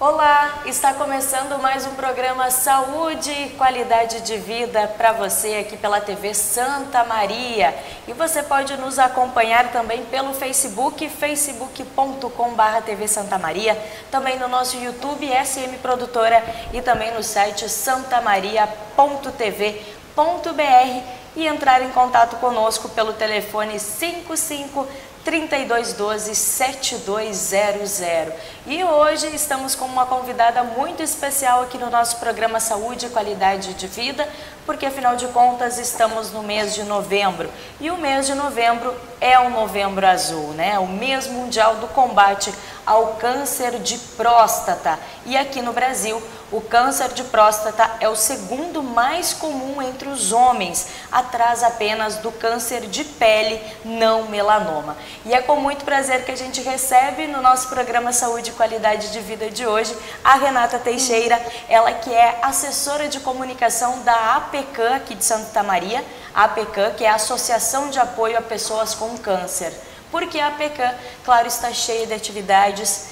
Olá, está começando mais um programa Saúde e Qualidade de Vida para você aqui pela TV Santa Maria. E você pode nos acompanhar também pelo Facebook, facebook.com/TV Santa Maria, também no nosso YouTube SM Produtora e também no site santamaria.tv.br e entrar em contato conosco pelo telefone 55 3212 7200. E hoje estamos com uma convidada muito especial aqui no nosso programa Saúde e Qualidade de Vida, porque afinal de contas estamos no mês de novembro. E o mês de novembro é o Novembro Azul, né? O mês mundial do combate ao câncer de próstata. E aqui no Brasil, o câncer de próstata é o segundo mais comum entre os homens, atrás apenas do câncer de pele não melanoma. E é com muito prazer que a gente recebe no nosso programa Saúde e Qualidade de Vida de hoje a Renata Teixeira, ela que é assessora de comunicação da Aapecan aqui de Santa Maria, Aapecan, que é a Associação de Apoio a Pessoas com Câncer. Porque a Aapecan, claro, está cheia de atividades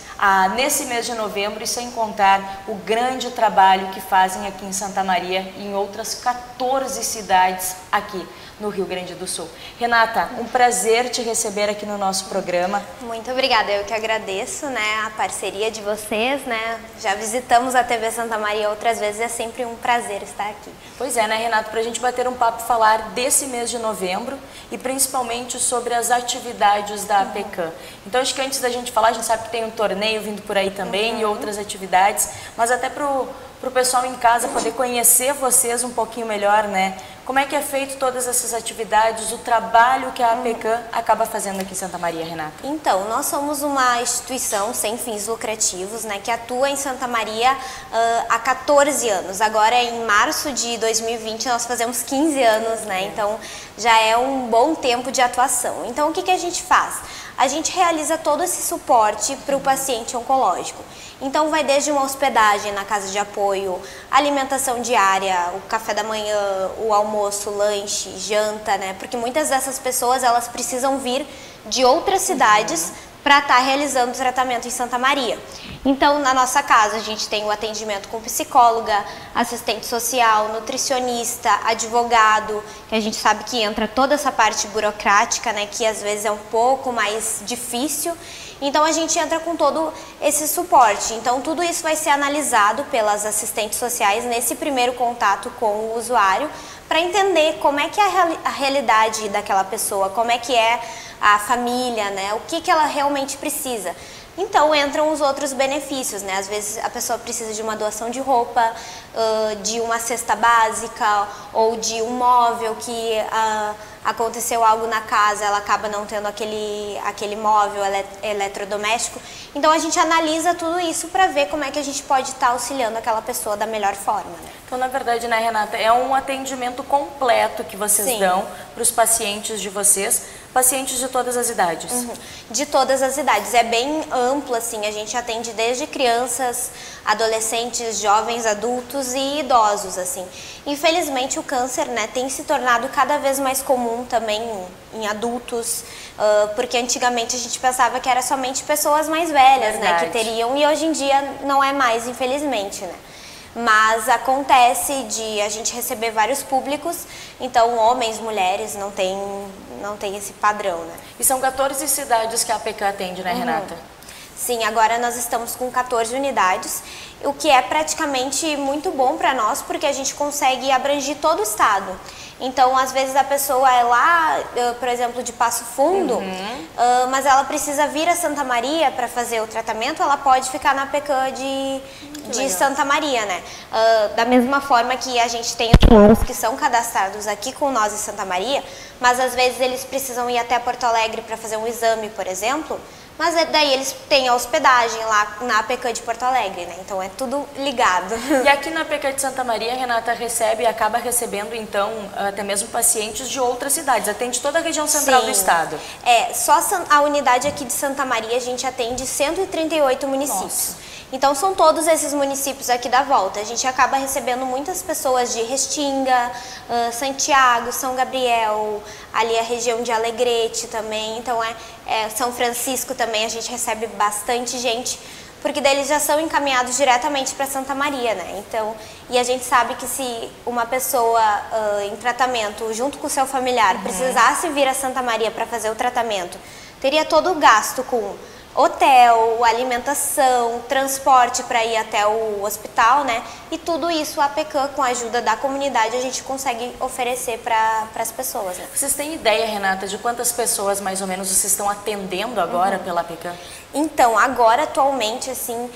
nesse mês de novembro, e sem contar o grande trabalho que fazem aqui em Santa Maria e em outras 14 cidades aqui no Rio Grande do Sul. Renata, um prazer te receber aqui no nosso programa. Muito obrigada, eu que agradeço, né, a parceria de vocês, né, já visitamos a TV Santa Maria outras vezes, é sempre um prazer estar aqui. Pois é, né, Renata, para a gente bater um papo, falar desse mês de novembro e principalmente sobre as atividades da Aapecan. Então acho que antes da gente falar, a gente sabe que tem um torneio vindo por aí também e outras atividades, mas até para o pessoal em casa poder conhecer vocês um pouquinho melhor, né? Como é que é feito todas essas atividades, o trabalho que a Aapecan acaba fazendo aqui em Santa Maria, Renata? Então, nós somos uma instituição sem fins lucrativos, né, que atua em Santa Maria há 14 anos. Agora, em março de 2020, nós fazemos 15 anos, né, então já é um bom tempo de atuação. Então, o que a gente faz? A gente realiza todo esse suporte para o paciente oncológico. Então, vai desde uma hospedagem na casa de apoio, alimentação diária, o café da manhã, o almoço, lanche, janta, né? Porque muitas dessas pessoas, elas precisam vir de outras cidades para estar realizando o tratamento em Santa Maria. Então, na nossa casa, a gente tem o atendimento com psicóloga, assistente social, nutricionista, advogado, que a gente sabe que entra toda essa parte burocrática, né? Que às vezes é um pouco mais difícil. Então, a gente entra com todo esse suporte. Então, tudo isso vai ser analisado pelas assistentes sociais nesse primeiro contato com o usuário, para entender como é que é a realidade daquela pessoa, como é que é a família, né? O que ela realmente precisa. Então, entram os outros benefícios, né? Às vezes a pessoa precisa de uma doação de roupa, de uma cesta básica ou de um móvel que aconteceu algo na casa, ela acaba não tendo aquele móvel eletrodoméstico. Então, a gente analisa tudo isso para ver como é que a gente pode estar auxiliando aquela pessoa da melhor forma, né? Então, na verdade, né, Renata, é um atendimento completo que vocês dão para os pacientes de vocês, pacientes de todas as idades. De todas as idades, é bem amplo, assim, a gente atende desde crianças, adolescentes, jovens, adultos e idosos, assim. Infelizmente, o câncer, né, tem se tornado cada vez mais comum também em adultos, porque antigamente a gente pensava que era somente pessoas mais velhas, né, que teriam, e hoje em dia não é mais, infelizmente, né. Mas acontece de a gente receber vários públicos, então homens, mulheres, não tem esse padrão, né? E são 14 cidades que a Aapecan atende, né, Renata? Sim, agora nós estamos com 14 unidades, o que é praticamente muito bom para nós, porque a gente consegue abranger todo o estado. Então, às vezes a pessoa é lá, por exemplo, de Passo Fundo, mas ela precisa vir a Santa Maria para fazer o tratamento, ela pode ficar na Aapecan de Santa Maria, né? Da mesma forma que a gente tem os senhores que são cadastrados aqui com nós em Santa Maria, mas às vezes eles precisam ir até Porto Alegre para fazer um exame, por exemplo, mas daí eles têm a hospedagem lá na Aapecan de Porto Alegre, né? Então é tudo ligado. E aqui na Aapecan de Santa Maria, a Renata acaba recebendo, então, até mesmo pacientes de outras cidades. Atende toda a região central do estado. É, só a unidade aqui de Santa Maria, a gente atende 138 municípios. Nossa. Então são todos esses municípios aqui da volta. A gente acaba recebendo muitas pessoas de Restinga, Santiago, São Gabriel, ali a região de Alegrete também. Então São Francisco também a gente recebe bastante gente porque daí eles já são encaminhados diretamente para Santa Maria, né? Então, e a gente sabe que se uma pessoa em tratamento junto com o seu familiar precisasse vir a Santa Maria para fazer o tratamento, teria todo o gasto com hotel, alimentação, transporte para ir até o hospital, né? E tudo isso a Aapecan, com a ajuda da comunidade, a gente consegue oferecer para as pessoas, né? Vocês têm ideia, Renata, de quantas pessoas mais ou menos vocês estão atendendo agora pela Aapecan? Então, agora atualmente, assim,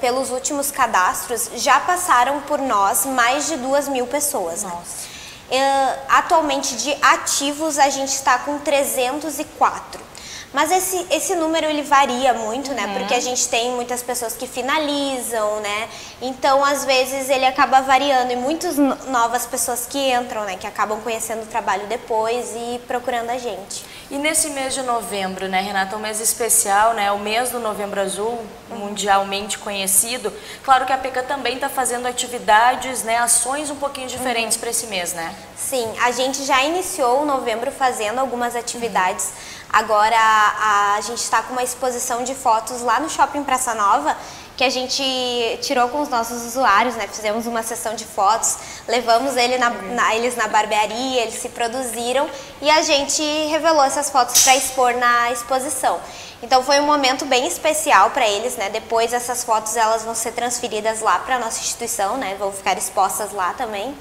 pelos últimos cadastros, já passaram por nós mais de 2.000 pessoas. Nossa. Né? Atualmente, de ativos, a gente está com 304. Mas esse número ele varia muito, né? Porque a gente tem muitas pessoas que finalizam, né? Então, às vezes, ele acaba variando. E muitas novas pessoas que entram, né? Que acabam conhecendo o trabalho depois e procurando a gente. E nesse mês de novembro, né, Renata? Um mês especial, né? O mês do Novembro Azul, mundialmente conhecido. Claro que a Aapecan também está fazendo atividades, né? Ações um pouquinho diferentes para esse mês, né? Sim, a gente já iniciou o novembro fazendo algumas atividades. Agora a gente está com uma exposição de fotos lá no Shopping Praça Nova, que a gente tirou com os nossos usuários, né? Fizemos uma sessão de fotos, levamos eles na barbearia, eles se produziram e a gente revelou essas fotos para expor na exposição. Então foi um momento bem especial para eles, né? Depois essas fotos elas vão ser transferidas lá para a nossa instituição, né? Vão ficar expostas lá também.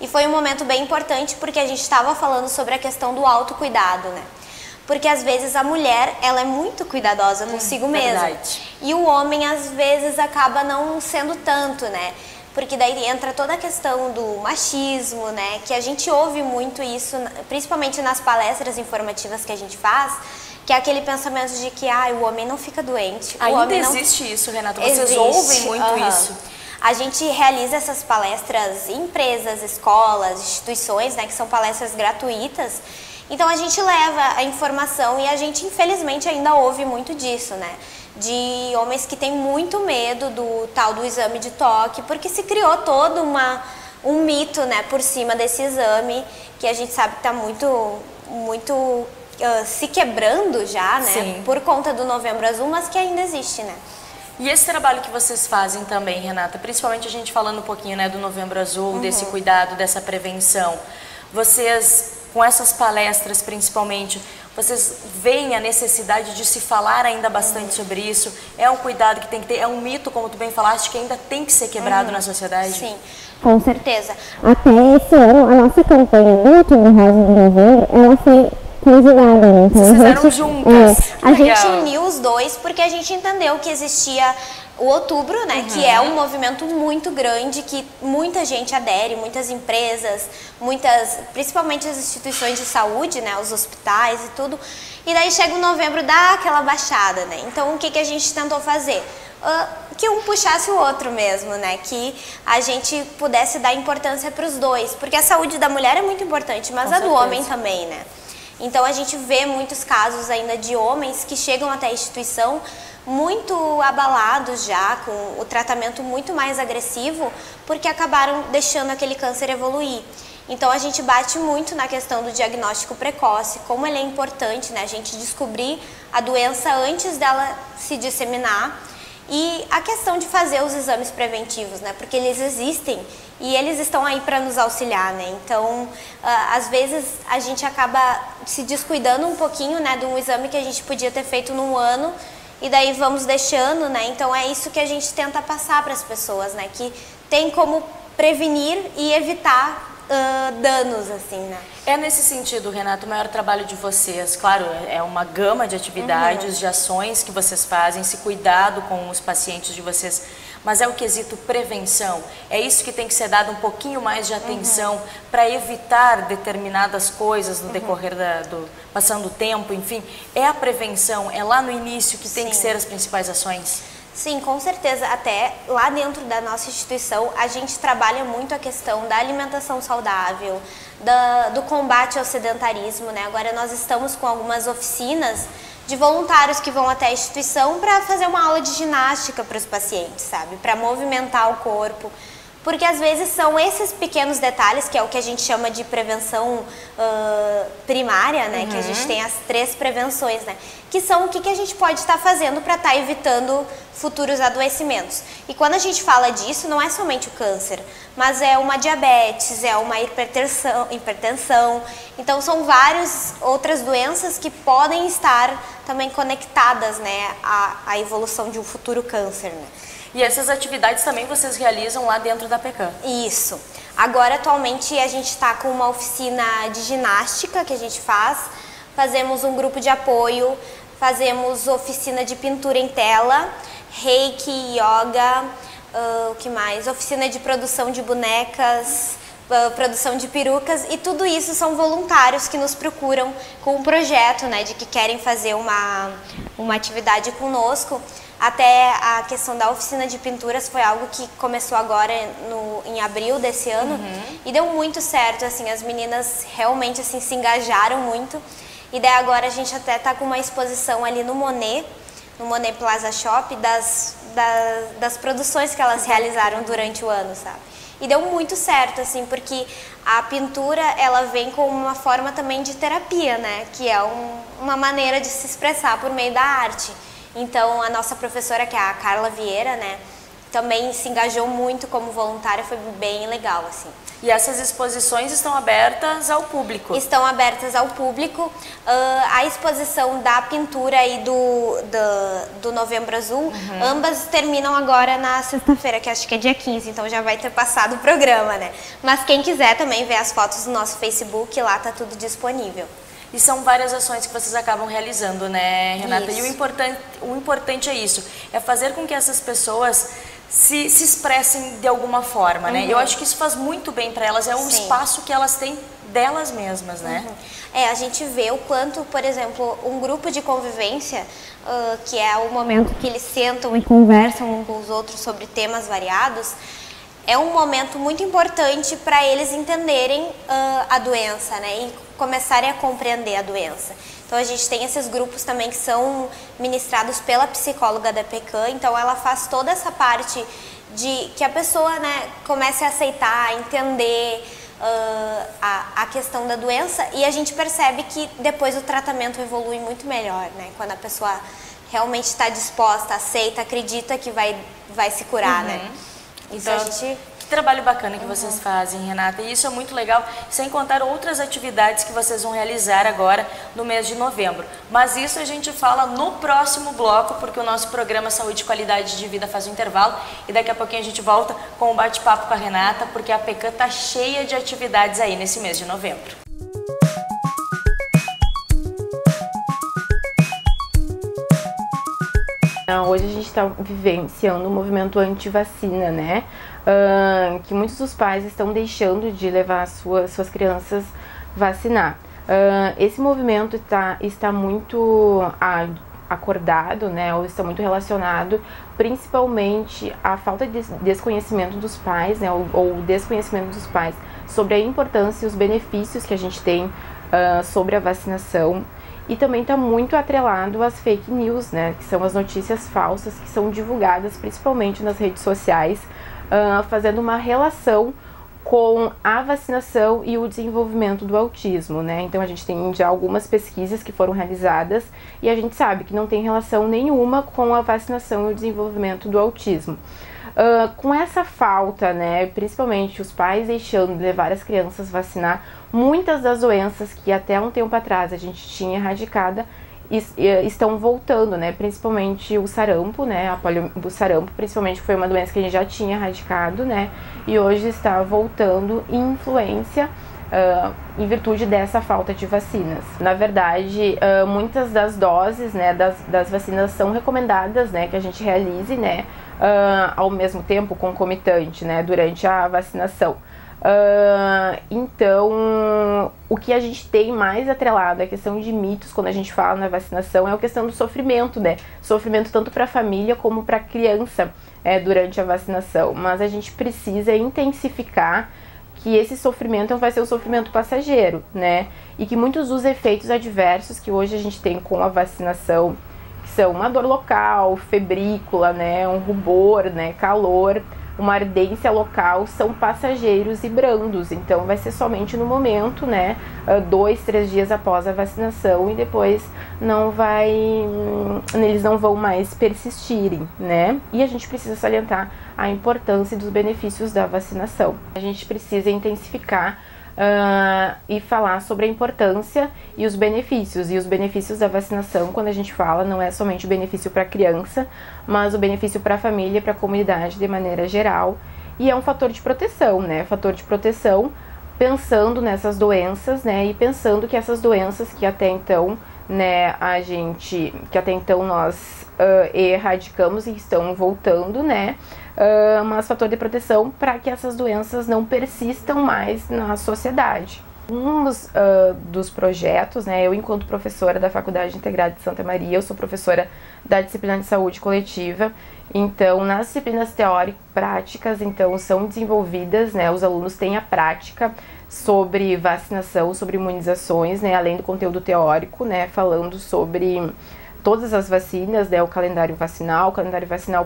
E foi um momento bem importante porque a gente estava falando sobre a questão do autocuidado, né? Porque às vezes a mulher, ela é muito cuidadosa consigo mesma. E o homem, às vezes, acaba não sendo tanto, né? Porque daí entra toda a questão do machismo, né? Que a gente ouve muito isso, principalmente nas palestras informativas que a gente faz, que é aquele pensamento de que, ah, o homem não fica doente. Ainda existe isso, Renata? Vocês ouvem muito isso? A gente realiza essas palestras em empresas, escolas, instituições, né? Que são palestras gratuitas. Então a gente leva a informação e a gente infelizmente ainda ouve muito disso, né? De homens que têm muito medo do tal do exame de toque, porque se criou todo um mito, né? Por cima desse exame, que a gente sabe que tá muito se quebrando já, né? Sim. Por conta do Novembro Azul, mas que ainda existe, né? E esse trabalho que vocês fazem também, Renata, principalmente a gente falando um pouquinho, né? Do Novembro Azul, desse cuidado, dessa prevenção. Vocês... Com essas palestras, principalmente, vocês veem a necessidade de se falar ainda bastante sobre isso? É um cuidado que tem que ter, é um mito, como tu bem falaste, que ainda tem que ser quebrado na sociedade? Sim, com certeza. Até esse ano, a nossa campanha do último Rosa de Novembro, ela foi conjugada. Né? Vocês fizeram juntas. É. A gente uniu os dois porque a gente entendeu que existia... O outubro, né, que é um movimento muito grande, que muita gente adere, muitas empresas, principalmente as instituições de saúde, né, os hospitais e tudo. E daí chega o novembro, dá aquela baixada, né? Então o que a gente tentou fazer? Que um puxasse o outro mesmo, né? Que a gente pudesse dar importância para os dois, porque a saúde da mulher é muito importante, mas a do homem também, né? Então a gente vê muitos casos ainda de homens que chegam até a instituição muito abalados já, com o tratamento muito mais agressivo, porque acabaram deixando aquele câncer evoluir. Então a gente bate muito na questão do diagnóstico precoce, como ele é importante, né? A gente descobrir a doença antes dela se disseminar. E a questão de fazer os exames preventivos, né? Porque eles existem e eles estão aí para nos auxiliar, né? Então, às vezes a gente acaba se descuidando um pouquinho, né? De um exame que a gente podia ter feito num ano e daí vamos deixando, né? Então é isso que a gente tenta passar para as pessoas, né? Que tem como prevenir e evitar danos, assim, né? É nesse sentido, Renata, o maior trabalho de vocês, claro, é uma gama de atividades, de ações que vocês fazem, esse cuidado com os pacientes de vocês, mas é o quesito prevenção, é isso que tem que ser dado um pouquinho mais de atenção para evitar determinadas coisas no decorrer passando o tempo, enfim, é a prevenção, é lá no início que tem que ser as principais ações. Sim, com certeza. Até lá dentro da nossa instituição, a gente trabalha muito a questão da alimentação saudável, do combate ao sedentarismo, né? Agora nós estamos com algumas oficinas de voluntários que vão até a instituição para fazer uma aula de ginástica para os pacientes, sabe? Para movimentar o corpo. Porque às vezes são esses pequenos detalhes, que é o que a gente chama de prevenção primária, né? Que a gente tem as 3 prevenções, né? que são o que a gente pode estar fazendo para estar evitando futuros adoecimentos. E quando a gente fala disso, não é somente o câncer, mas é uma diabetes, é uma hipertensão. Então, são várias outras doenças que podem estar também conectadas, né, à evolução de um futuro câncer, né? E essas atividades também vocês realizam lá dentro da Aapecan? Isso. Agora, atualmente, a gente está com uma oficina de ginástica que a gente faz. Fazemos um grupo de apoio, fazemos oficina de pintura em tela, reiki, yoga, o que mais? Oficina de produção de bonecas, produção de perucas, e tudo isso são voluntários que nos procuram com um projeto, né, de que querem fazer uma atividade conosco. Até a questão da oficina de pinturas foi algo que começou agora em abril desse ano, e deu muito certo, assim, as meninas realmente assim se engajaram muito, e daí agora a gente até tá com uma exposição ali no Monet Plaza Shop das produções que elas realizaram durante o ano, sabe? E deu muito certo, assim, porque a pintura, ela vem como uma forma também de terapia, né? Que é uma maneira de se expressar por meio da arte. Então, a nossa professora, que é a Carla Vieira, né, também se engajou muito como voluntária, foi bem legal, assim. E essas exposições estão abertas ao público? Estão abertas ao público. A exposição da pintura e do Novembro Azul, ambas terminam agora na sexta-feira, que acho que é dia 15, então já vai ter passado o programa, né? Mas quem quiser também ver as fotos no nosso Facebook, lá tá tudo disponível. E são várias ações que vocês acabam realizando, né, Renata? Isso. E o importante é isso, é fazer com que essas pessoas se expressem de alguma forma, né? Eu acho que isso faz muito bem para elas, é um espaço que elas têm delas mesmas, né? É, a gente vê o quanto, por exemplo, um grupo de convivência, que é o momento que eles sentam e conversam uns com os outros sobre temas variados, é um momento muito importante para eles entenderem a doença, né, e começarem a compreender a doença. Então a gente tem esses grupos também que são ministrados pela psicóloga da Aapecan, então ela faz toda essa parte de que a pessoa, né, comece a aceitar, entender a questão da doença, e a gente percebe que depois o tratamento evolui muito melhor, né, quando a pessoa realmente está disposta, aceita, acredita que vai se curar, né. Então, que trabalho bacana que vocês fazem, Renata, e isso é muito legal, sem contar outras atividades que vocês vão realizar agora no mês de novembro. Mas isso a gente fala no próximo bloco, porque o nosso programa Saúde e Qualidade de Vida faz um intervalo, e daqui a pouquinho a gente volta com um bate-papo com a Renata, porque a Aapecan tá cheia de atividades aí nesse mês de novembro. Hoje a gente está vivenciando um movimento anti-vacina, né? Que muitos dos pais estão deixando de levar suas crianças vacinar. Esse movimento está muito acordado, né? Ou está muito relacionado principalmente à falta de desconhecimento dos pais, né? Ou desconhecimento dos pais sobre a importância e os benefícios que a gente tem sobre a vacinação. E também está muito atrelado às fake news, né, que são as notícias falsas que são divulgadas principalmente nas redes sociais, fazendo uma relação com a vacinação e o desenvolvimento do autismo, né. Então a gente tem já algumas pesquisas que foram realizadas e a gente sabe que não tem relação nenhuma com a vacinação e o desenvolvimento do autismo. Com essa falta, né, principalmente os pais deixando de levar as crianças vacinar, muitas das doenças que até um tempo atrás a gente tinha erradicada estão voltando, né, principalmente o sarampo, né, o sarampo principalmente foi uma doença que a gente já tinha erradicado, né, e hoje está voltando em influência em virtude dessa falta de vacinas. Na verdade, muitas das doses, né, das vacinas são recomendadas, né, que a gente realize, né, ao mesmo tempo concomitante, né, durante a vacinação. Então, o que a gente tem mais atrelado à questão de mitos quando a gente fala na vacinação é a questão do sofrimento, né? Sofrimento tanto para a família como para a criança durante a vacinação. Mas a gente precisa intensificar que esse sofrimento vai ser um sofrimento passageiro, né? E que muitos dos efeitos adversos que hoje a gente tem com a vacinação, que são uma dor local, febrícula, né, um rubor, né, calor, uma ardência local são passageiros e brandos, então vai ser somente no momento, né, 2, 3 dias após a vacinação, e depois não vai, eles não vão mais persistirem, né? E a gente precisa salientar a importância dos benefícios da vacinação. A gente precisa intensificar e falar sobre a importância e os benefícios. E os benefícios da vacinação, quando a gente fala, não é somente o benefício para a criança, mas o benefício para a família, para a comunidade de maneira geral. E é um fator de proteção, né? Fator de proteção pensando nessas doenças, né? E pensando que essas doenças que até então, né, nós erradicamos e estão voltando, né? Mas fator de proteção para que essas doenças não persistam mais na sociedade. Um dos projetos, né, eu enquanto professora da Faculdade Integrada de Santa Maria, eu sou professora da disciplina de saúde coletiva, então nas disciplinas teóricas práticas, então são desenvolvidas, né, os alunos têm a prática sobre vacinação, sobre imunizações, né, além do conteúdo teórico, né, falando sobre todas as vacinas, né, o calendário vacinal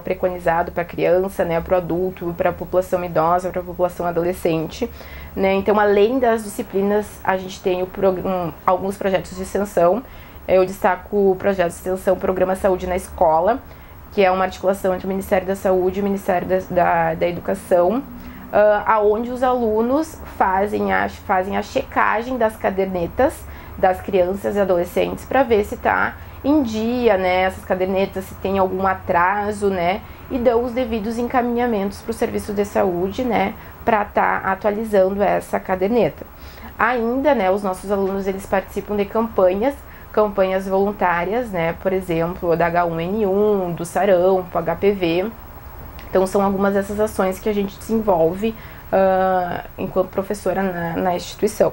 preconizado para criança, né, para o adulto, para a população idosa, para a população adolescente, né. Então, além das disciplinas, a gente tem alguns projetos de extensão. Eu destaco o projeto de extensão Programa Saúde na Escola, que é uma articulação entre o Ministério da Saúde e o Ministério da Educação, aonde os alunos fazem a checagem das cadernetas das crianças e adolescentes para ver se está em dia, né, essas cadernetas, se tem algum atraso, né, e dão os devidos encaminhamentos para o serviço de saúde, né, para estar atualizando essa caderneta. Ainda, né, os nossos alunos, eles participam de campanhas voluntárias, né, por exemplo, da H1N1, do sarampo, HPV. Então são algumas dessas ações que a gente desenvolve enquanto professora na instituição.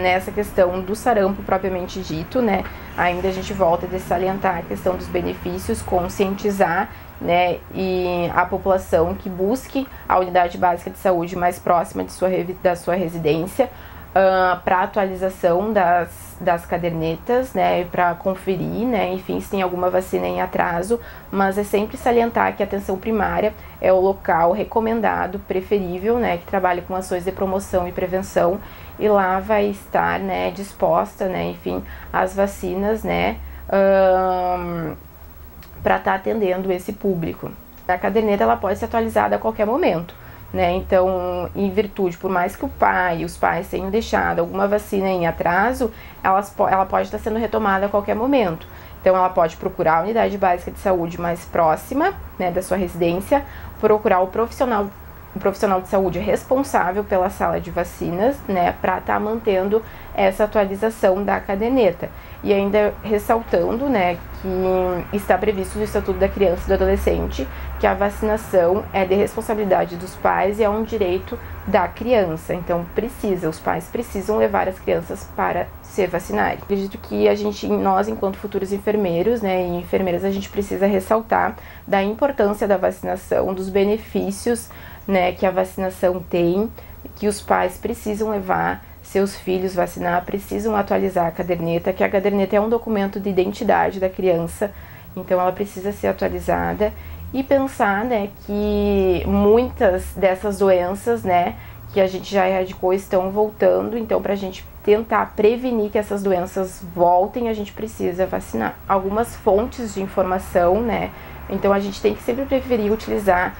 Nessa questão do sarampo propriamente dito, né, ainda a gente volta a salientar a questão dos benefícios, conscientizar, né, e a população que busque a unidade básica de saúde mais próxima de da sua residência, para atualização das cadernetas, né, para conferir, né, enfim, se tem alguma vacina em atraso, mas é sempre salientar que a atenção primária é o local recomendado, preferível, né, que trabalha com ações de promoção e prevenção, e lá vai estar, né, disposta, né, enfim, as vacinas, né, para estar atendendo esse público. A caderneta, ela pode ser atualizada a qualquer momento, né? Então, em virtude, por mais que os pais tenham deixado alguma vacina em atraso, ela pode estar sendo retomada a qualquer momento. Então, ela pode procurar a unidade básica de saúde mais próxima, né, da sua residência, procurar o profissional de saúde responsável pela sala de vacinas, né, para estar mantendo essa atualização da caderneta. E ainda ressaltando, né, que está previsto no Estatuto da Criança e do Adolescente que a vacinação é de responsabilidade dos pais e é um direito da criança. Então os pais precisam levar as crianças para se vacinarem. Acredito que nós, enquanto futuros enfermeiros, né, e enfermeiras, a gente precisa ressaltar da importância da vacinação, dos benefícios, né, que a vacinação tem, que os pais precisam levar seus filhos vacinar, precisam atualizar a caderneta, que a caderneta é um documento de identidade da criança, então ela precisa ser atualizada, e pensar, né, que muitas dessas doenças, né, que a gente já erradicou estão voltando, então para a gente tentar prevenir que essas doenças voltem, a gente precisa vacinar. Algumas fontes de informação, né, então a gente tem que sempre preferir utilizar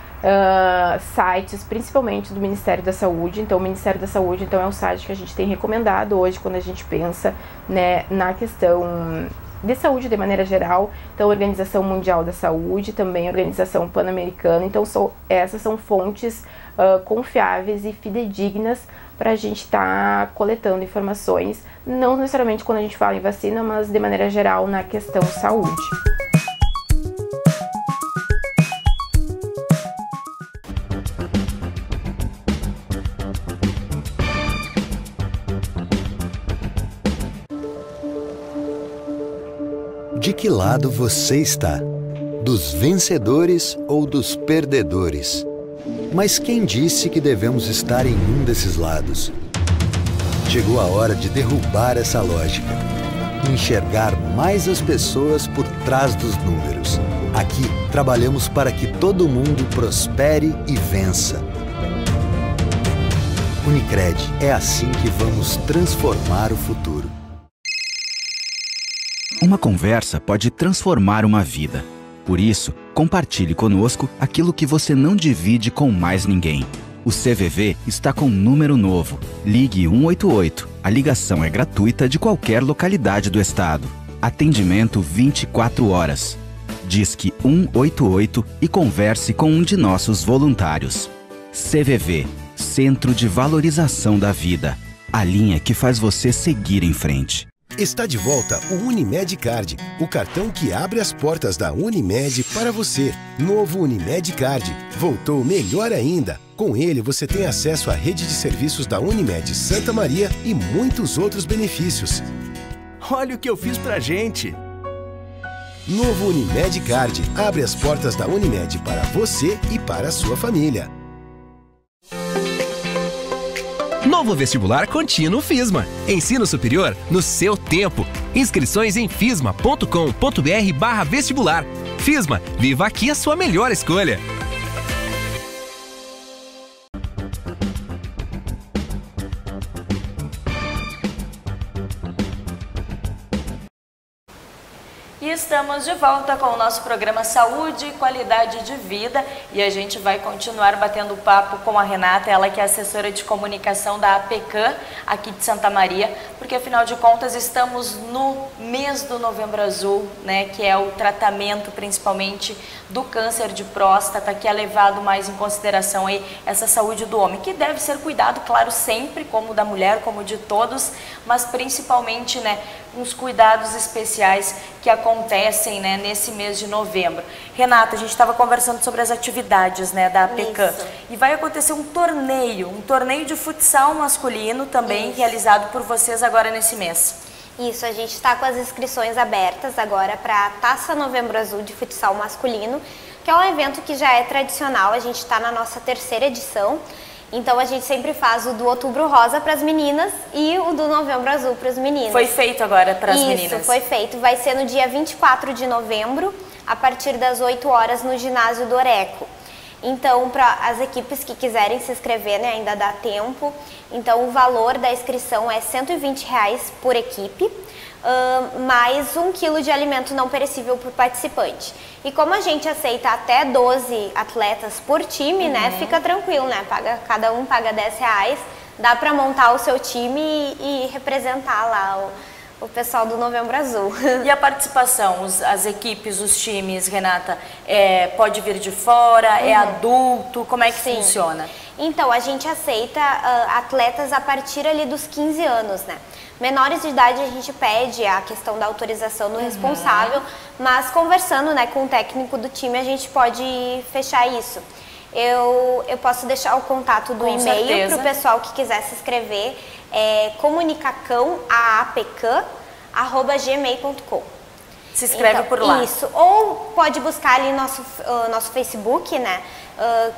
sites, principalmente do Ministério da Saúde. Então o Ministério da Saúde, então, é um site que a gente tem recomendado hoje quando a gente pensa, né, na questão de saúde de maneira geral. Então, a Organização Mundial da Saúde, também a Organização Pan-Americana. Então, essas são fontes confiáveis e fidedignas para a gente estar coletando informações, não necessariamente quando a gente fala em vacina, mas de maneira geral na questão saúde. De que lado você está? Dos vencedores ou dos perdedores? Mas quem disse que devemos estar em um desses lados? Chegou a hora de derrubar essa lógica. Enxergar mais as pessoas por trás dos números. Aqui, trabalhamos para que todo mundo prospere e vença. Unicred, é assim que vamos transformar o futuro. Uma conversa pode transformar uma vida. Por isso, compartilhe conosco aquilo que você não divide com mais ninguém. O CVV está com um número novo. Ligue 188. A ligação é gratuita de qualquer localidade do estado. Atendimento 24 horas. Disque 188 e converse com um de nossos voluntários. CVV, Centro de Valorização da Vida. A linha que faz você seguir em frente. Está de volta o Unimed Card, o cartão que abre as portas da Unimed para você. Novo Unimed Card, voltou melhor ainda. Com ele, você tem acesso à rede de serviços da Unimed Santa Maria e muitos outros benefícios. Olha o que eu fiz pra gente! Novo Unimed Card abre as portas da Unimed para você e para a sua família. Novo vestibular contínuo FISMA. Ensino superior no seu tempo. Inscrições em fisma.com.br/vestibular. FISMA, viva aqui a sua melhor escolha. E estamos de volta com o nosso programa Saúde e Qualidade de Vida, e a gente vai continuar batendo papo com a Renata, ela que é assessora de comunicação da Aapecan aqui de Santa Maria, porque afinal de contas estamos no mês do Novembro Azul, né, que é o tratamento principalmente do câncer de próstata, que é levado mais em consideração aí essa saúde do homem, que deve ser cuidado, claro, sempre, como da mulher, como de todos, mas principalmente, né, uns cuidados especiais que acontecem, né, nesse mês de novembro. Renata, a gente estava conversando sobre as atividades, né, da Aapecan. E vai acontecer um torneio de futsal masculino também. Isso. Realizado por vocês agora nesse mês. Isso, a gente está com as inscrições abertas agora para a Taça Novembro Azul de Futsal Masculino, que é um evento que já é tradicional, a gente está na nossa terceira edição. Então, a gente sempre faz o do Outubro Rosa para as meninas e o do Novembro Azul para os meninos. Foi feito agora para as meninas. Isso, foi feito. Vai ser no dia 24 de novembro, a partir das 8 horas, no Ginásio do Oreco. Então, para as equipes que quiserem se inscrever, né, ainda dá tempo. Então, o valor da inscrição é R$ 120 por equipe. Mais 1 quilo de alimento não perecível por participante. E como a gente aceita até 12 atletas por time, né, fica tranquilo, né, paga, cada um paga R$ 10, dá para montar o seu time e representar lá o pessoal do Novembro Azul. E a participação, as equipes, os times, Renata, pode vir de fora, é adulto, como é que Sim. funciona? Então, a gente aceita atletas a partir ali dos 15 anos, né? Menores de idade a gente pede a questão da autorização do responsável, mas conversando, né, com o técnico do time a gente pode fechar isso. Eu posso deixar o contato do e-mail para o pessoal que quiser se inscrever, é comunicacãoaapecan@gmail.com. Se inscreve então, por lá. Isso, ou pode buscar ali nosso Facebook, né,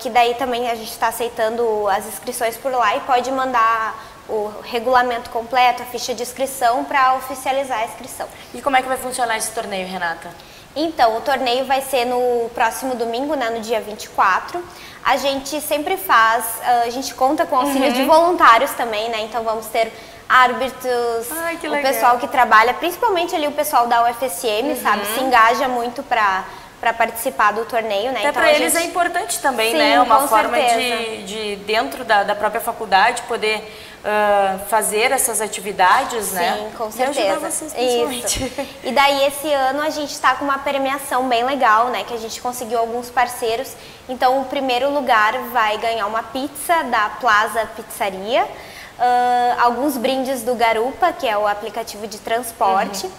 que daí também a gente está aceitando as inscrições por lá e pode mandar o regulamento completo, a ficha de inscrição para oficializar a inscrição. E como é que vai funcionar esse torneio, Renata? Então, o torneio vai ser no próximo domingo, né, no dia 24. A gente sempre faz, a gente conta com o auxílio de voluntários também, né, então vamos ter árbitros, o pessoal que trabalha, principalmente ali o pessoal da UFSM, sabe, se engaja muito para participar do torneio, né? Até então, para eles é importante também, Sim, né? Uma forma de dentro da própria faculdade, poder fazer essas atividades, Sim, né? Sim, com certeza. E ajudar vocês principalmente. E daí, esse ano, a gente está com uma premiação bem legal, né? Que a gente conseguiu alguns parceiros. Então, o primeiro lugar vai ganhar uma pizza da Plaza Pizzaria, alguns brindes do Garupa, que é o aplicativo de transporte,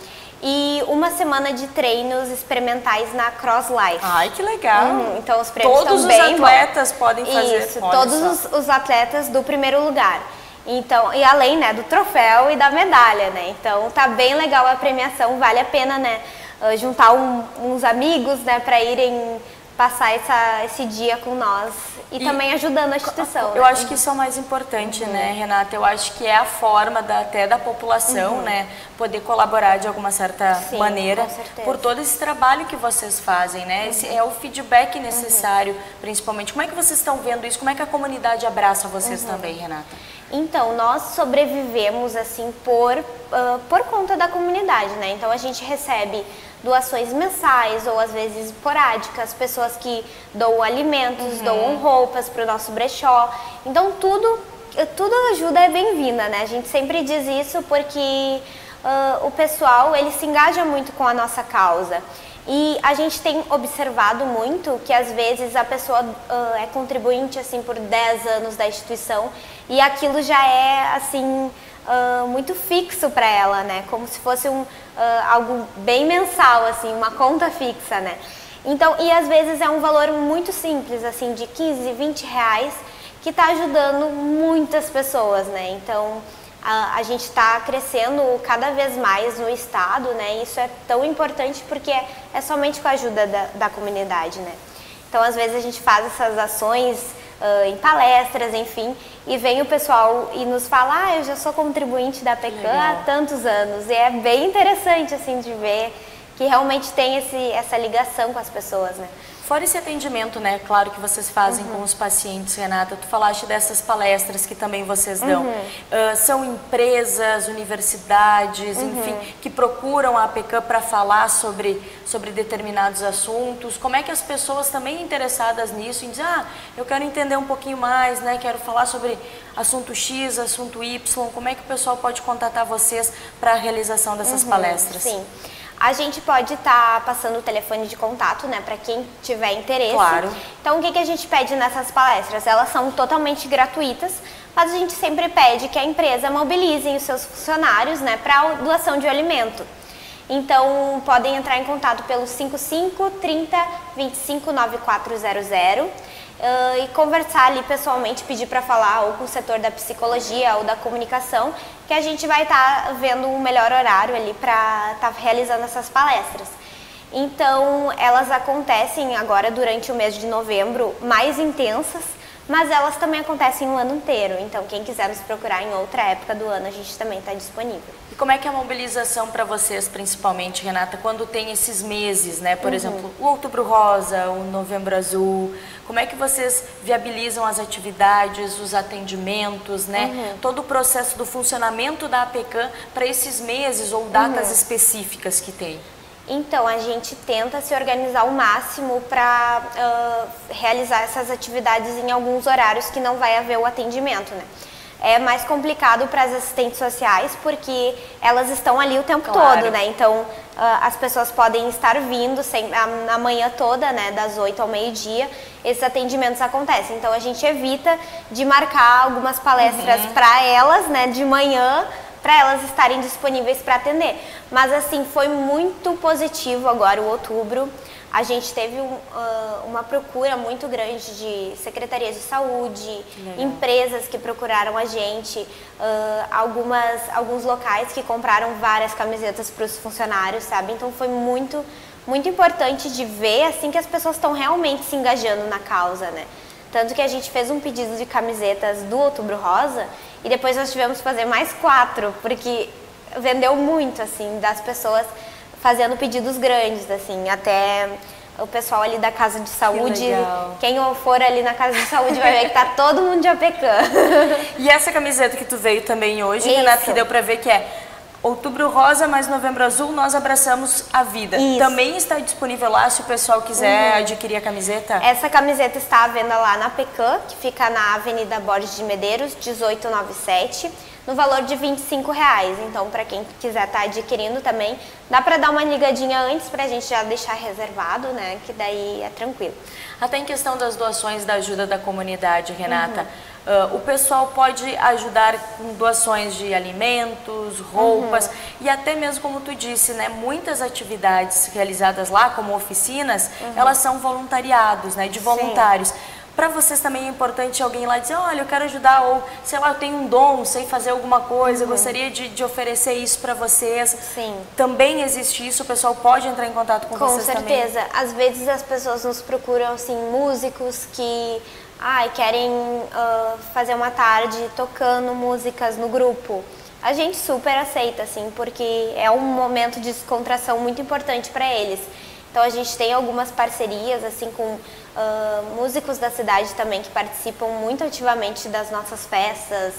e uma semana de treinos experimentais na Cross Life. Ai, que legal! Então os prêmios estão bem bons. Todos os atletas podem fazer. Isso, todos os atletas do primeiro lugar. Então, e além, né, do troféu e da medalha, né? Então tá bem legal a premiação, vale a pena, né, juntar uns amigos, né, para irem passar esse dia com nós e também ajudando a instituição. Eu acho que isso é o mais importante, né, Renata? Eu acho que é a forma até da população, né, poder colaborar de alguma certa maneira por todo esse trabalho que vocês fazem, né? Esse é o feedback necessário, principalmente. Como é que vocês estão vendo isso? Como é que a comunidade abraça vocês também, Renata? Então, nós sobrevivemos, assim, por conta da comunidade, né? Então, a gente recebe doações mensais ou, às vezes, esporádicas, pessoas que doam alimentos, doam roupas para o nosso brechó. Então, tudo ajuda é bem-vinda, né? A gente sempre diz isso porque o pessoal, ele se engaja muito com a nossa causa. E a gente tem observado muito que, às vezes, a pessoa é contribuinte, assim, por 10 anos da instituição e aquilo já é, assim, muito fixo para ela, né? Como se fosse algo bem mensal, assim, uma conta fixa, né? Então, e às vezes é um valor muito simples, assim, de 15, 20 reais, que está ajudando muitas pessoas, né? Então, a gente está crescendo cada vez mais no estado, né? Isso é tão importante porque é somente com a ajuda da comunidade, né? Então, às vezes a gente faz essas ações em palestras, enfim, e vem o pessoal e nos fala: ah, eu já sou contribuinte da Aapecan há tantos anos. E é bem interessante, assim, de ver que realmente tem essa ligação com as pessoas, né? Fora esse atendimento, né, claro, que vocês fazem com os pacientes, Renata, tu falaste dessas palestras que também vocês dão. São empresas, universidades, enfim, que procuram a Aapecan para falar sobre determinados assuntos. Como é que as pessoas também interessadas nisso, em dizer, ah, eu quero entender um pouquinho mais, né, quero falar sobre assunto X, assunto Y, como é que o pessoal pode contatar vocês para a realização dessas palestras? Sim. A gente pode estar passando o telefone de contato, né, para quem tiver interesse. Claro. Então, o que a gente pede nessas palestras? Elas são totalmente gratuitas, mas a gente sempre pede que a empresa mobilize os seus funcionários, né, para doação de alimento. Então, podem entrar em contato pelo 55 30 25 9400, e conversar ali pessoalmente, pedir para falar ou com o setor da psicologia ou da comunicação, que a gente vai estar vendo o melhor horário ali para estar realizando essas palestras. Então, elas acontecem agora durante o mês de novembro, mais intensas, mas elas também acontecem o ano inteiro. Então, quem quiser nos procurar em outra época do ano, a gente também está disponível. E como é que é a mobilização para vocês, principalmente, Renata, quando tem esses meses, né? Por exemplo, o Outubro Rosa, o Novembro Azul. Como é que vocês viabilizam as atividades, os atendimentos, né? Todo o processo do funcionamento da Aapecan para esses meses ou datas específicas que tem? Então, a gente tenta se organizar ao máximo para realizar essas atividades em alguns horários que não vai haver o atendimento, né? É mais complicado para as assistentes sociais porque elas estão ali o tempo todo, né? Então, as pessoas podem estar vindo na manhã toda, né? Das 8 ao meio-dia, esses atendimentos acontecem. Então, a gente evita de marcar algumas palestras para elas, né? De manhã, para elas estarem disponíveis para atender. Mas, assim, foi muito positivo agora o outubro. A gente teve uma procura muito grande de secretarias de saúde, empresas que procuraram a gente, alguns locais que compraram várias camisetas para os funcionários, sabe? Então, foi muito, muito importante de ver, assim, que as pessoas estão realmente se engajando na causa, né? Tanto que a gente fez um pedido de camisetas do Outubro Rosa e depois nós tivemos que fazer mais 4, porque vendeu muito, assim, das pessoas fazendo pedidos grandes, assim, até o pessoal ali da Casa de Saúde. Quem for ali na Casa de Saúde vai ver que tá todo mundo de Aapecan. E essa camiseta que tu veio também hoje, Renata, que deu pra ver que é Outubro Rosa mais Novembro Azul, nós abraçamos a vida. Também está disponível lá se o pessoal quiser adquirir a camiseta? Essa camiseta está à venda lá na Aapecan, que fica na Avenida Borges de Medeiros, 1897, no valor de R$25. Então, para quem quiser estar adquirindo também, dá para dar uma ligadinha antes para a gente já deixar reservado, né? Que daí é tranquilo. Até em questão das doações da ajuda da comunidade, Renata, o pessoal pode ajudar com doações de alimentos, roupas e até mesmo, como tu disse, né, muitas atividades realizadas lá, como oficinas, elas são voluntariados, né, de voluntários. para vocês também é importante alguém lá dizer, olha, eu quero ajudar, ou sei lá, eu tenho um dom, sei fazer alguma coisa, eu gostaria de oferecer isso para vocês. Sim. Também existe isso, o pessoal pode entrar em contato com vocês também. Com certeza. Às vezes as pessoas nos procuram, assim, músicos que querem fazer uma tarde tocando músicas no grupo. A gente super aceita, assim, porque é um momento de descontração muito importante para eles. Então a gente tem algumas parcerias, assim, com músicos da cidade também que participam muito ativamente das nossas festas,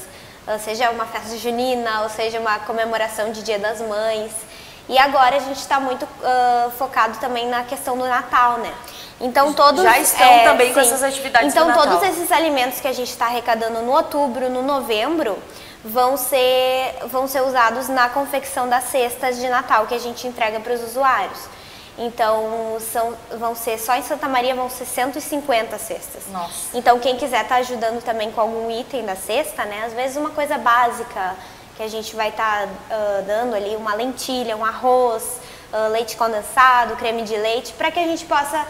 seja uma festa junina ou seja uma comemoração de Dia das Mães. E agora a gente está muito focado também na questão do Natal, né? Então todos já estão também com essas atividades do Natal. Então todos esses alimentos que a gente está arrecadando no outubro, no novembro, vão ser usados na confecção das cestas de Natal que a gente entrega para os usuários. Então, vão ser, só em Santa Maria, vão ser 150 cestas. Nossa. Então, quem quiser estar ajudando também com algum item da cesta, né? Às vezes uma coisa básica que a gente vai estar dando ali, uma lentilha, um arroz, leite condensado, creme de leite, para que a gente possa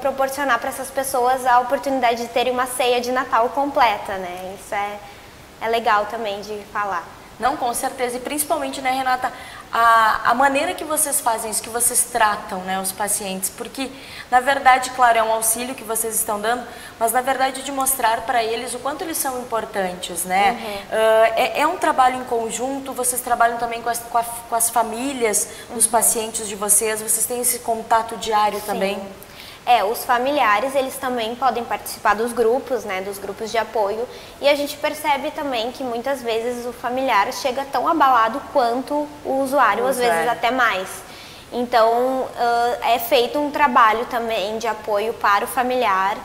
proporcionar para essas pessoas a oportunidade de terem uma ceia de Natal completa, né? Isso é legal também de falar. Não, com certeza. E principalmente, né, Renata, a maneira que vocês fazem isso, que vocês tratam, né, os pacientes. Porque, na verdade, claro, é um auxílio que vocês estão dando, mas, na verdade, de mostrar para eles o quanto eles são importantes, né? Uhum. É um trabalho em conjunto, vocês trabalham também com as famílias dos pacientes de vocês, vocês têm esse contato diário também. Os familiares, eles também podem participar dos grupos, né, dos grupos de apoio. E a gente percebe também que muitas vezes o familiar chega tão abalado quanto o usuário, às vezes até mais. Então, é feito um trabalho também de apoio para o familiar,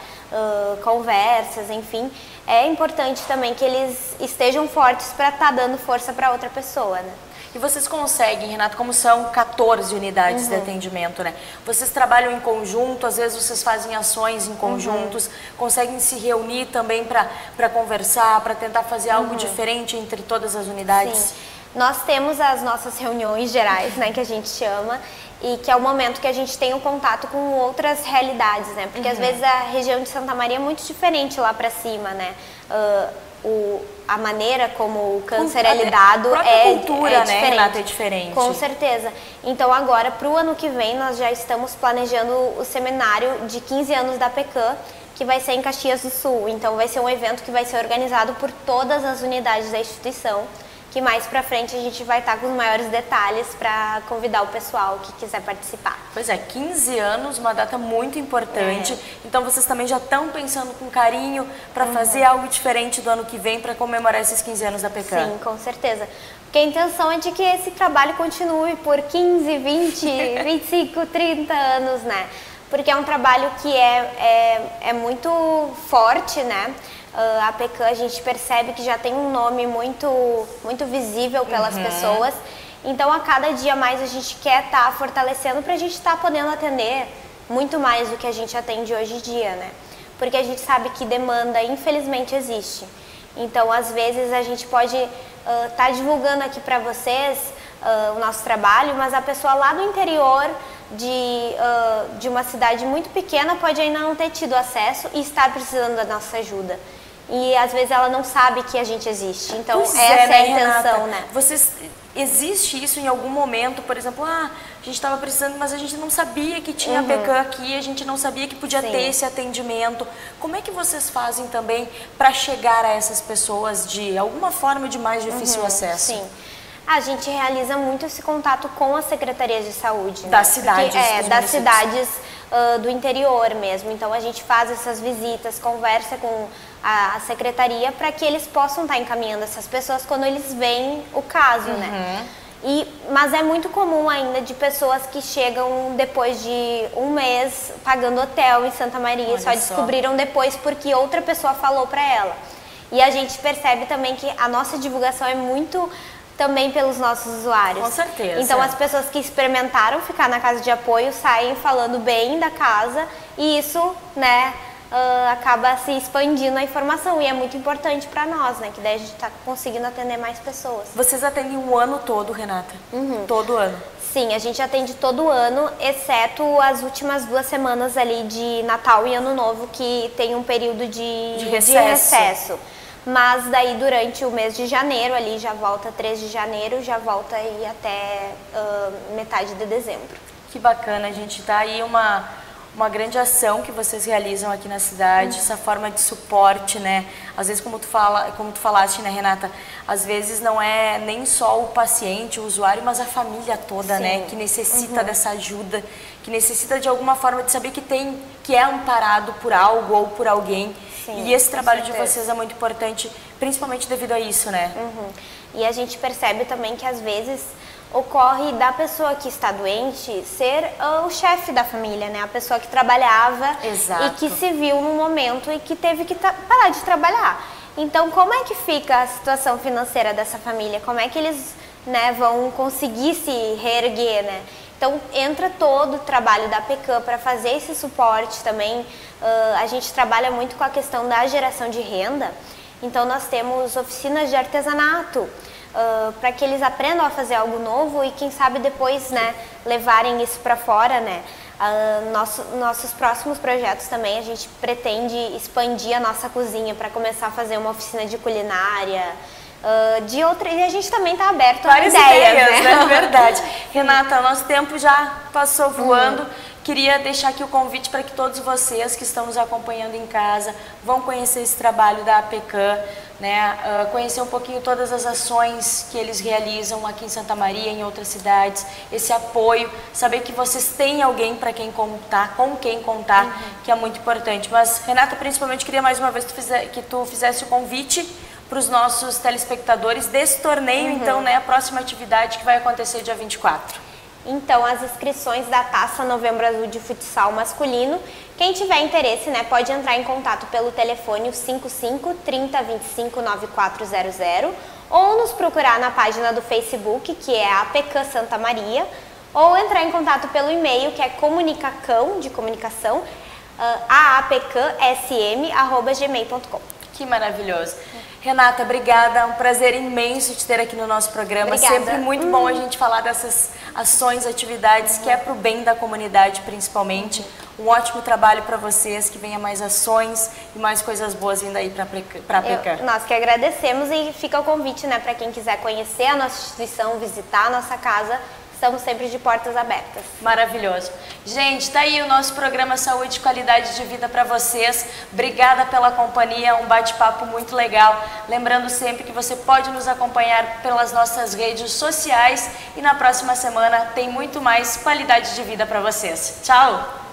conversas, enfim. É importante também que eles estejam fortes para estar dando força para outra pessoa, né? E vocês conseguem, Renata, como são 14 unidades de atendimento, né? Vocês trabalham em conjunto, às vezes vocês fazem ações em conjuntos, conseguem se reunir também para conversar, para tentar fazer algo diferente entre todas as unidades? Sim. Nós temos as nossas reuniões gerais, né, que a gente chama, e que é o momento que a gente tem o contato com outras realidades, né? Porque às vezes a região de Santa Maria é muito diferente lá para cima, né? A maneira como o câncer é lidado a cultura, né, Renata, é diferente. Com certeza. Então agora, para o ano que vem, nós já estamos planejando o seminário de 15 anos da Aapecan, que vai ser em Caxias do Sul. Então vai ser um evento que vai ser organizado por todas as unidades da instituição, que mais pra frente a gente vai estar com os maiores detalhes para convidar o pessoal que quiser participar. Pois é, 15 anos, uma data muito importante. Então vocês também já estão pensando com carinho para fazer algo diferente do ano que vem para comemorar esses 15 anos da Aapecan. Sim, com certeza. Porque a intenção é de que esse trabalho continue por 15, 20, 25, 30 anos, né? Porque é um trabalho que é muito forte, né? A Aapecan, a gente percebe que já tem um nome muito visível pelas pessoas. Então, a cada dia mais a gente quer estar fortalecendo para a gente estar podendo atender muito mais do que a gente atende hoje em dia, né? Porque a gente sabe que demanda, infelizmente, existe. Então, às vezes, a gente pode estar divulgando aqui para vocês o nosso trabalho, mas a pessoa lá do interior de uma cidade muito pequena pode ainda não ter tido acesso e estar precisando da nossa ajuda. E às vezes ela não sabe que a gente existe. Então essa é a intenção, né? Existe isso em algum momento, por exemplo, a gente estava precisando, mas a gente não sabia que tinha Aapecan aqui, a gente não sabia que podia ter esse atendimento. Como é que vocês fazem também para chegar a essas pessoas de alguma forma de mais difícil acesso? Sim. A gente realiza muito esse contato com as secretarias de saúde. Né? Das cidades. Das cidades do interior mesmo. Então a gente faz essas visitas, conversa com a secretaria para que eles possam estar encaminhando essas pessoas quando eles veem o caso, né? Mas é muito comum ainda de pessoas que chegam depois de um mês pagando hotel em Santa Maria e só descobriram depois porque outra pessoa falou para ela. E a gente percebe também que a nossa divulgação é muito... também pelos nossos usuários. Com certeza. Então as pessoas que experimentaram ficar na casa de apoio saem falando bem da casa e isso, né, acaba se expandindo a informação e é muito importante para nós, né, que daí a gente está conseguindo atender mais pessoas. Vocês atendem o ano todo, Renata? Todo ano? Sim, a gente atende todo ano, exceto as últimas 2 semanas ali de Natal e Ano Novo, que tem um período de recesso. Mas daí durante o mês de janeiro, ali já volta 3 de janeiro, já volta aí até metade de dezembro. Que bacana, a gente tá aí uma grande ação que vocês realizam aqui na cidade, essa forma de suporte, né? Às vezes, como tu falaste, né, Renata, às vezes não é nem só o paciente, o usuário, mas a família toda, sim, né, que necessita dessa ajuda, que necessita de alguma forma de saber que é amparado por algo ou por alguém. Sim, e esse trabalho de vocês é muito importante, principalmente devido a isso, né? E a gente percebe também que às vezes ocorre da pessoa que está doente ser o chefe da família, né? A pessoa que trabalhava e que se viu num momento e que teve que parar de trabalhar. Então, como é que fica a situação financeira dessa família? Como é que eles, né, vão conseguir se reerguer, né? Então, entra todo o trabalho da Aapecan para fazer esse suporte também. A gente trabalha muito com a questão da geração de renda. Então, nós temos oficinas de artesanato, para que eles aprendam a fazer algo novo e quem sabe depois, né, levarem isso para fora, né? Nossos próximos projetos também, a gente pretende expandir a nossa cozinha para começar a fazer uma oficina de culinária, de outra, e a gente também está aberto várias a ideias, né? Verdade. Renata, nosso tempo já passou voando. Queria deixar aqui o convite para que todos vocês que estão nos acompanhando em casa vão conhecer esse trabalho da Aapecan, né? Conhecer um pouquinho todas as ações que eles realizam aqui em Santa Maria, em outras cidades, esse apoio, saber que vocês têm alguém para quem contar, com quem contar, que é muito importante. Mas, Renata, principalmente queria mais uma vez que tu fizesse o convite para os nossos telespectadores desse torneio, então, né? A próxima atividade que vai acontecer dia 24. Então, as inscrições da Taça Novembro Azul de Futsal Masculino. Quem tiver interesse, né, pode entrar em contato pelo telefone 55 30 25 9400 ou nos procurar na página do Facebook, que é a Aapecan Santa Maria, ou entrar em contato pelo e-mail, que é comunicação, aapcansm@gmail.com. Que maravilhoso. Renata, obrigada, é um prazer imenso te ter aqui no nosso programa. Obrigada. Sempre muito bom a gente falar dessas ações, atividades que é pro bem da comunidade, principalmente. Um ótimo trabalho para vocês, que venha mais ações e mais coisas boas vindo aí para Aapecan. Nós que agradecemos e fica o convite, né, para quem quiser conhecer a nossa instituição, visitar a nossa casa. Estamos sempre de portas abertas. Maravilhoso. Gente, tá aí o nosso programa Saúde e Qualidade de Vida para vocês. Obrigada pela companhia, um bate-papo muito legal. Lembrando sempre que você pode nos acompanhar pelas nossas redes sociais e na próxima semana tem muito mais qualidade de vida para vocês. Tchau!